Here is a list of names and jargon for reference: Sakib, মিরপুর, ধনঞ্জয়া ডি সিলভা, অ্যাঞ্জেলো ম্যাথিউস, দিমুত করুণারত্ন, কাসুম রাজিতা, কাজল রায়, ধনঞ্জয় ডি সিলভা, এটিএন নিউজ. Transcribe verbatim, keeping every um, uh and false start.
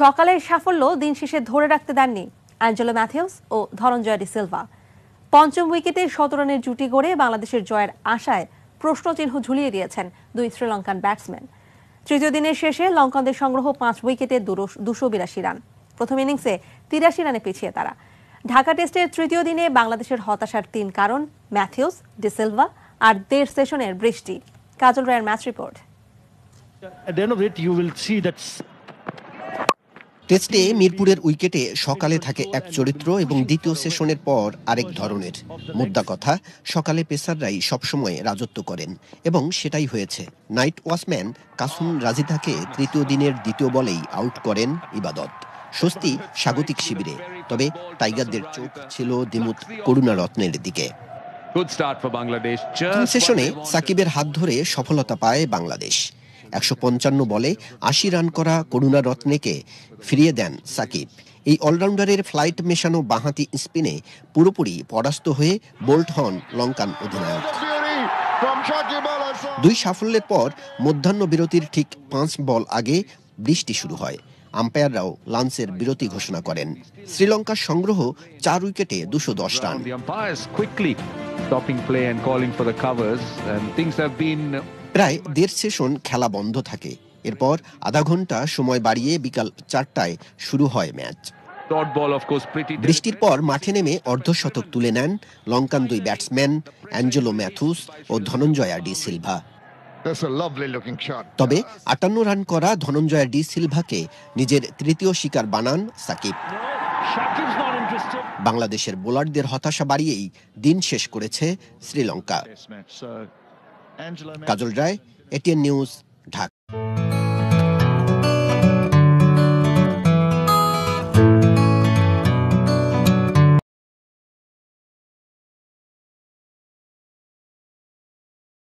সকালের সাফল্য দিন শেষে ধরে রাখতে দেননি অ্যাঞ্জেলো ম্যাথিউস ও ধনঞ্জয় ডি সিলভা। পঞ্চম উইকেটে সতেরো রানের জুটি গড়ে বাংলাদেশের জয়ের আশায় প্রশ্নচিহ্ন ঝুলিয়ে দিয়েছেন দুই শ্রীলঙ্কান ব্যাটসম্যান। তৃতীয় দিনের শেষে লঙ্কানদের সংগ্রহ পাঁচ উইকেটে দুশো বিরাশি রান, প্রথম ইনিংসে তিরাশি রানে পিছিয়ে তারা। ঢাকা টেস্টের তৃতীয় দিনে বাংলাদেশের হতাশার তিন কারণ ম্যাথিউস, ডি সিলভা আর দেড় সেশনের বৃষ্টি। কাজল রায়ের ম্যাচ রিপোর্ট। টেস্টে মিরপুরের উইকেটে সকালে থাকে এক চরিত্র এবং দ্বিতীয় সেশনের পর আরেক ধরনের। মোদ্দা কথা, সকালে পেসাররাই সবসময় রাজত্ব করেন এবং সেটাই হয়েছে। নাইট ওয়াচম্যান কাসুম রাজিতাকে তৃতীয় দিনের দ্বিতীয় বলেই আউট করেন ইবাদত। স্বস্তি স্বাগতিক শিবিরে, তবে টাইগারদের চোখ ছিল দিমুত করুণারত্নের দিকে। তিন সেশনে সাকিবের হাত ধরে সফলতা পায় বাংলাদেশ। একশো পঞ্চান্ন বলে আশি রান করা করুণারত্নকে ফিরিয়ে দেন সাকিব। এই অলরাউন্ডারের ফ্লাইট মেশানো বাঁহাতি স্পিনে পুরোপুরি পরাস্ত হয়ে বোল্ড হন লঙ্কান অধিনায়ক। দুই সাফল্যের পর মধ্যাহ্ন বিরতির ঠিক পাঁচ বল আগে বৃষ্টি শুরু হয়। আম্পায়াররাও লাঞ্চের বিরতি ঘোষণা করেন। শ্রীলঙ্কার সংগ্রহ চার উইকেটে দুশো দশ রান। প্রায় দেড় সেশন খেলা বন্ধ থাকে। এরপর আধা ঘন্টা সময় বাড়িয়ে বিকাল চারটায় শুরু হয় ম্যাচ। বৃষ্টির পর মাঠে নেমে অর্ধশতক তুলে নেন লঙ্কান দুই ব্যাটসম্যান অ্যাঞ্জেলো ম্যাথিউস ও ধনঞ্জয়া ডি সিলভা। তবে আটান্ন রান করা ধনঞ্জয়া ডি সিলভাকে নিজের তৃতীয় শিকার বানান সাকিব। বাংলাদেশের বোলারদের হতাশা বাড়িয়েই দিন শেষ করেছে শ্রীলঙ্কা। কাজল রায়, এটিএন নিউজ, Dhaka.